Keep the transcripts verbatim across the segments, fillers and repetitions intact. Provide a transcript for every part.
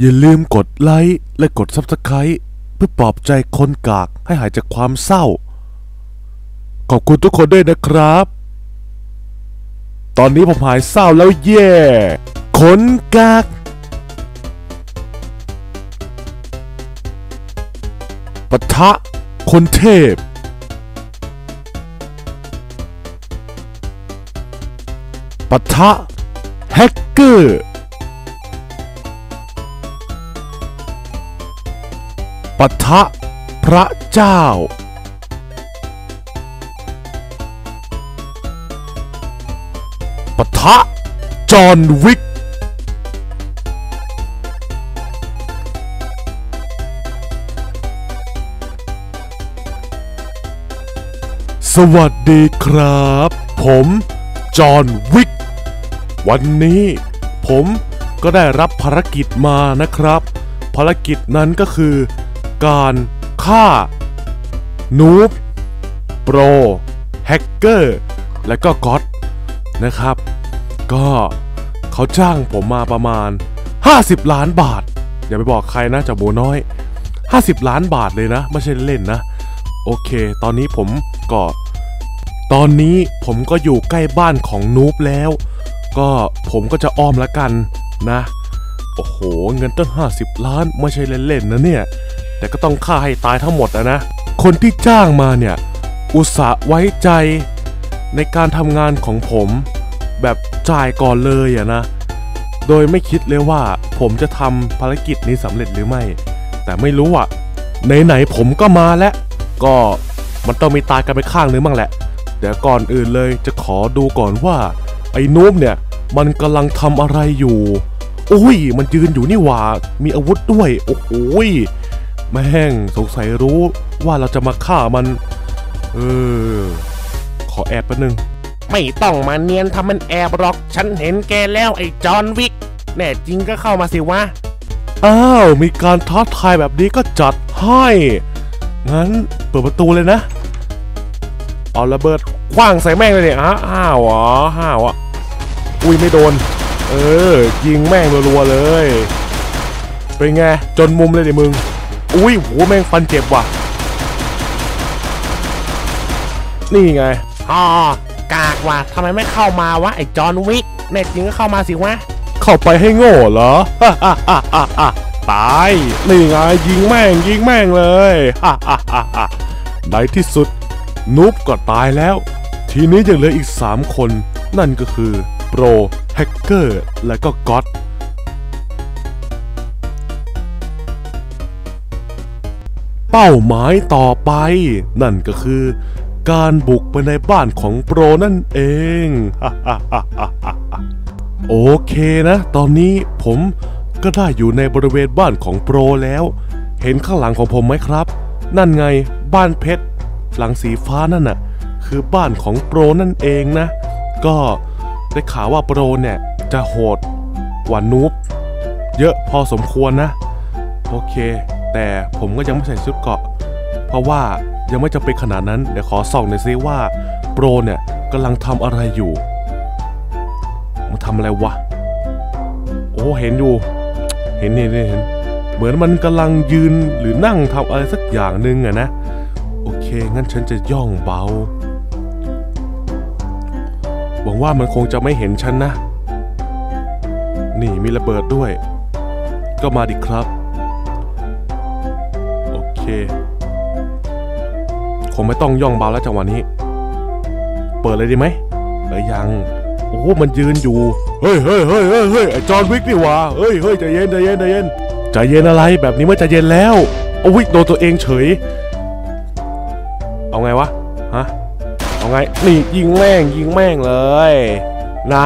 อย่าลืมกดไลค์และกด ซับสไครบ์ เพื่อปลอบใจคนกากให้หายจากความเศร้าขอบคุณทุกคนด้วยนะครับตอนนี้ผมหายเศร้าแล้วเย่คนกากปะทะคนเทพปะทะแฮกเกอร์ปะทะพระเจ้าปะทะจอห์นวิกสวัสดีครับผมจอห์นวิกวันนี้ผมก็ได้รับภารกิจมานะครับภารกิจนั้นก็คือการฆ่านูบโปรแฮกเกอร์และก็ก็อตนะครับก็เขาจ้างผมมาประมาณห้าสิบล้านบาทอย่าไปบอกใครนะเจ้าโบน้อยห้าสิบล้านบาทเลยนะไม่ใช่เล่นนะโอเคตอนนี้ผมก็ตอนนี้ผมก็อยู่ใกล้บ้านของนูบแล้วก็ผมก็จะอ้อมละกันนะโอ้โหเงินตั้งห้าสิบล้านไม่ใช่เล่นๆนะเนี่ยแต่ก็ต้องฆ่าให้ตายทั้งหมดนะนะคนที่จ้างมาเนี่ยอุตส่าห์ไว้ใจในการทำงานของผมแบบจ่ายก่อนเลยอะนะโดยไม่คิดเลยว่าผมจะทำภารกิจนี้สำเร็จหรือไม่แต่ไม่รู้อะไหนๆผมก็มาแล้วก็มันต้องมีตายกันไปข้างนึงบ้างแหละเดี๋ยวก่อนอื่นเลยจะขอดูก่อนว่าไอ้นูบเนี่ยมันกำลังทำอะไรอยู่โอ้ยมันยืนอยู่นี่หว่ามีอาวุธด้วยโอ้โหแม่งสงสัยรู้ว่าเราจะมาฆ่ามันเออขอแอบแป๊บนึงไม่ต้องมาเนียนทำมันแอบหรอกฉันเห็นแกแล้วไอ้จอห์นวิกแน่จริงก็เข้ามาสิวะอ้าวมีการท้าทายแบบนี้ก็จัดให้งั้นเปิดประตูเลยนะเอาระเบิดคว้างใส่แม่งเลยเนี่ยอ้าวอ้าวอ้าวอุ้ยไม่โดนเออยิงแม่งรัวๆเลยเป็นไงจนมุมเลยดิมึงอุ้ยโหแม่งฟันเจ็บว่ะนี่ไงอ๋อกากว่ะทำไมไม่เข้ามาวะไอ้จอห์นวิกแน่จริงก็เข้ามาสิวะเข้าไปให้โง่เหรอฮ่าฮ่าฮ่าฮ่าตายนี่ไงยิงแม่งยิงแม่งเลยฮ่าฮ่าฮ่าฮ่าในที่สุดนูบก็ตายแล้วทีนี้ยังเหลืออีกสามคนนั่นก็คือโปรแฮกเกอร์และก็ก็อตเป้าหมายต่อไปนั่นก็คือการบุกไปในบ้านของโปรนั่นเองโอเคนะตอนนี้ผมก็ได้อยู่ในบริเวณบ้านของโปรแล้วเห็นข้างหลังของผมไหมครับนั่นไงบ้านเพชรหลังสีฟ้านั่นน่ะคือบ้านของโปรนั่นเองนะก็ได้ข่าวว่าโปรเนี่ยจะโหดกว่านูบเยอะพอสมควรนะโอเคแต่ผมก็ยังไม่ใส่ชุดเกราะเพราะว่ายังไม่จำเป็นขนาดนั้นเดี๋ยวขอส่องหน่อยซิว่าโปรเนี่ยกำลังทำอะไรอยู่มันทำอะไรวะโอ้เห็นอยู่เห็นเห็นเห็นเหมือนมันกำลังยืนหรือนั่งทำอะไรสักอย่างหนึ่งอะนะโอเคงั้นฉันจะย่องเบาหวังว่ามันคงจะไม่เห็นฉันนะนี่มีระเบิดด้วยก็มาดิครับโอเคคงไม่ต้องย่องเบาแล้วจังหวะนี้เปิดเลยดีไหมเอ้ยยังโอ้มันยืนอยู่เฮ้ยเฮ้ยเฮ้ยเฮ้ยเฮ้ยไอ้จอห์นวิกนี่หว่าเฮ้ยเฮ้ยใจเย็นใจเย็นใจเย็นใจเย็นอะไรแบบนี้ไม่ใจเย็นแล้วเอาวิกโดนตัวเองเฉยเอาไงวะฮะเอาไงนี่ยิงแม่งยิงแม่งเลยนะ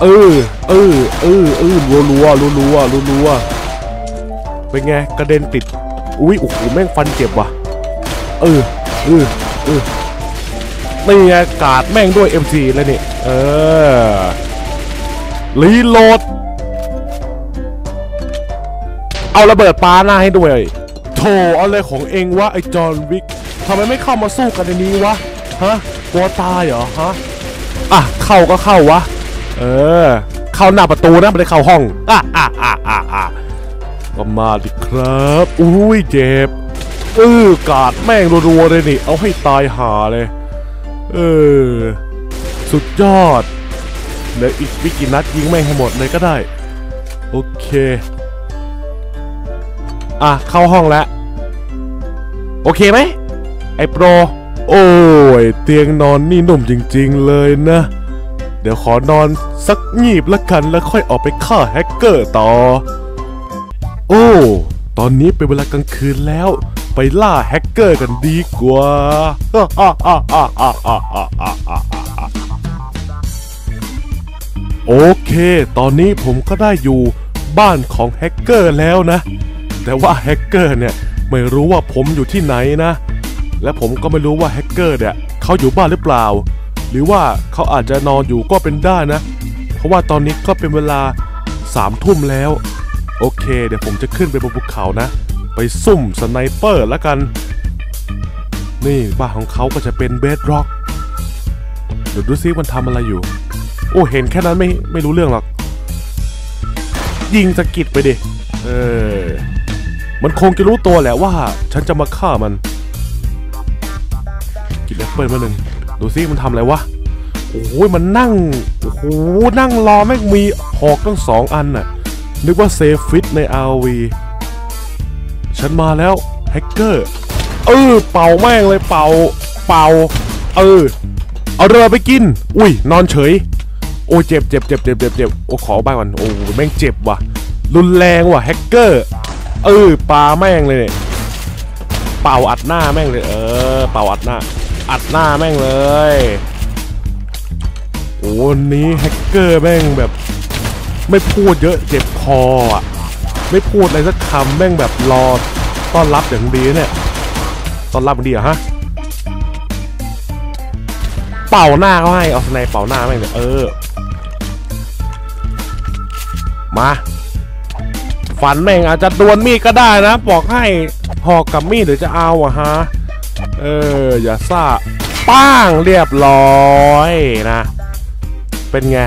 เออเออเออเออรัวรัวรัวรัวรัวเป็นไงกระเด็นติดอุ้ยโอ้โหแม่งฟันเจ็บว่ะเออเออเออนี่ไงกาดแม่งด้วย เอ็ม สี่ แล้วนี่เออรีโหลดเอาระเบิดปาหน้าให้ด้วยโธ่อะไรของเองวะไอ้จอห์นวิกทำไมไม่เข้ามาสู้กันในนี้วะฮะกลัวตายเหรอฮะอ่ะเข้าก็เข้าวะเออเข้าหน้าประตูนะไม่ได้เข้าห้องอ่ะอ่ะอ่ะอ่ะ ก็มาดิครับอุ้ยเจ็บเออกาดแม่งรัวๆเลยนี่เอาให้ตายหาเลยเออสุดยอดเหลืออีกไม่กี่นัดยิงแม่งให้หมดเลยก็ได้โอเคอ่ะเข้าห้องแล้วโอเคไหมไอโปรโอ้ยเตียงนอนนี่นุ่มจริงๆเลยนะเดี๋ยวขอนอนสักงีบละกันแล้วค่อยออกไปฆ่าแฮกเกอร์ต่อโอ้ตอนนี้เป็นเวลากลางคืนแล้วไปล่าแฮกเกอร์กันดีกว่าโอเคตอนนี้ผมก็ได้อยู่บ้านของแฮกเกอร์แล้วนะแต่ว่าแฮกเกอร์เนี่ยไม่รู้ว่าผมอยู่ที่ไหนนะและผมก็ไม่รู้ว่าแฮกเกอร์เนี่ยเขาอยู่บ้านหรือเปล่าหรือว่าเขาอาจจะนอนอยู่ก็เป็นได้นะเพราะว่าตอนนี้ก็เป็นเวลาสามทุ่มแล้วโอเคเดี๋ยวผมจะขึ้นไปบนภูเขานะไปซุ่มสไนเปอร์ละกันนี่บ้านของเขาก็จะเป็นเบดร็อกเดี๋ยวดูซิมันทำอะไรอยู่โอ้เห็นแค่นั้นไม่ไม่รู้เรื่องหรอกยิงสะกิดไปดิเออมันคงจะรู้ตัวแหละว่าฉันจะมาฆ่ามันกินแอปเปิลมาหนึ่งดูซิมันทำอะไรวะโอ้ยมันนั่งโอ้โหนั่งรอแม่งมีหอกตั้งสองอันน่ะนึกว่าเซฟฟิตใน อาร์ วี ฉันมาแล้วแฮกเกอร์เออเป่าแม่งเลยเป่าเป่าเออเอาเรือไปกินอุ้ยนอนเฉยโอ้เจ็บเจ็บเจ็บเจ็บเจ็บเจ็บโอ้ขอใบวันโอ้แม่งเจ็บว่ะรุนแรงว่ะแฮกเกอร์เออปลาแม่งเลยเนี่ยเป่าอัดหน้าแม่งเลยเออเป่าอัดหน้าอัดหน้าแม่งเลยโอ้วันนี้แฮกเกอร์แม่งแบบไม่พูดเยอะเจ็บคออ่ะไม่พูดอะไรสักคำแม่งแบบรอต้อนรับอย่างดีเนี่ยต้อนรับดีเหรอฮะเป่าหน้าเขาให้เอาสไนเป่าหน้าแม่งเลยเออมาฝันแม่งอาจจะดวลมีดก็ได้นะบอกให้หอกกับมีดเดี๋ยวจะเอาอะฮะเอออย่าซ่าป้างเรียบร้อยนะเป็นไง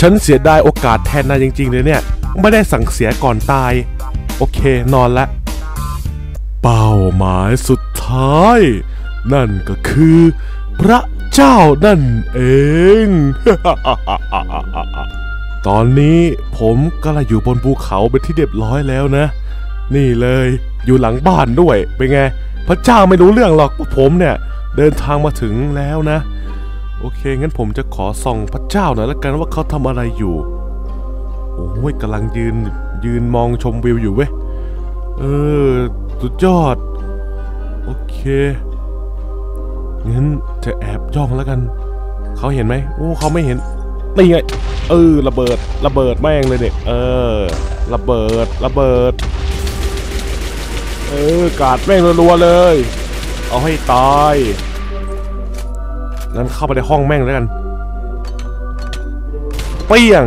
ฉันเสียดายโอกาสแทนนายจริงๆเลยเนี่ยไม่ได้สั่งเสียก่อนตายโอเคนอนละเป้าหมายสุดท้ายนั่นก็คือพระเจ้านั่นเอง ตอนนี้ผมก็เลยอยู่บนภูเขาเป็นที่เรียบร้อยแล้วนะนี่เลยอยู่หลังบ้านด้วยเป็นไงพระเจ้าไม่รู้เรื่องหรอกว่าผมเนี่ยเดินทางมาถึงแล้วนะโอเคงั้นผมจะขอส่องพระเจ้าหน่อยละกันว่าเขาทำอะไรอยู่โอ้ยกำลังยืนยืนมองชมวิวอยู่เว้ยเออสุดยอดโอเคงั้นจะแอบย่องแล้วกันเขาเห็นไหมโอ้เขาไม่เห็นนี่ไงเออระเบิดระเบิดแม่งเลยเด็กเออระเบิดระเบิดเออกาดแม่งรัวๆเลยเอาให้ตายงั้นเข้าไปในห้องแม่งแล้วกันเปี้ยง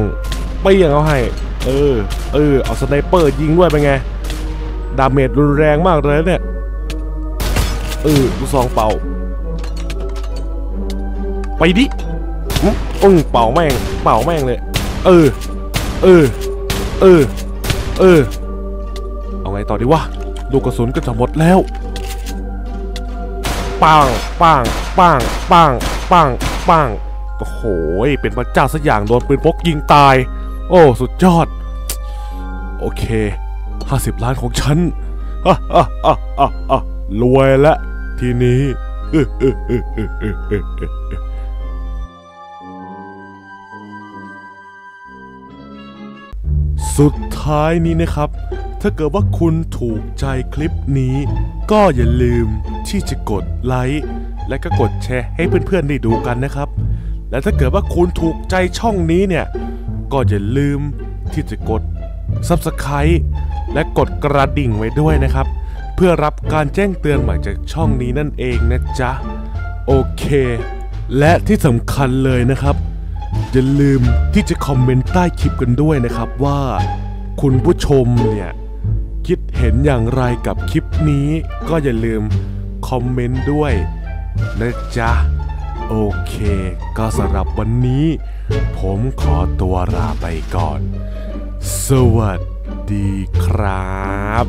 เปี้ยงเอาให้เออเออเอาสไนเปอร์ยิงด้วยเป็นไงดาเมจรุนแรงมากเลยเนี่ยเออลูกซองเป่าไปดิอุ้งเป่าแม่งเป่าแม่งเลยเออเออเออเออเอาไงต่อดีวะลูกกระสุนก็จะหมดแล้วปังปังปังปังปังปังโอ้โหเป็นพระเจ้าสักอย่างโดนปืนพกยิงตายโอ้สุดยอดโอเคห้าสิบล้านของฉันอ่ะอ่ะอ่ะอ่ะอ่ะรวยละทีนี้สุดท้ายนี้นะครับถ้าเกิดว่าคุณถูกใจคลิปนี้ก็อย่าลืมที่จะกดไลค์และก็กดแชร์ให้เพื่อนๆได้ดูกันนะครับและถ้าเกิดว่าคุณถูกใจช่องนี้เนี่ยก็อย่าลืมที่จะกด ซับสไครบ์ และกดกระดิ่งไว้ด้วยนะครับเพื่อรับการแจ้งเตือนใหม่จากช่องนี้นั่นเองนะจ๊ะโอเคและที่สำคัญเลยนะครับอย่าลืมที่จะคอมเมนต์ใต้คลิปกันด้วยนะครับว่าคุณผู้ชมเนี่ยคิดเห็นอย่างไรกับคลิปนี้ก็อย่าลืมคอมเมนต์ด้วยนะจ๊ะโอเคก็สำหรับวันนี้ผมขอตัวลาไปก่อนสวัสดี ดีครับ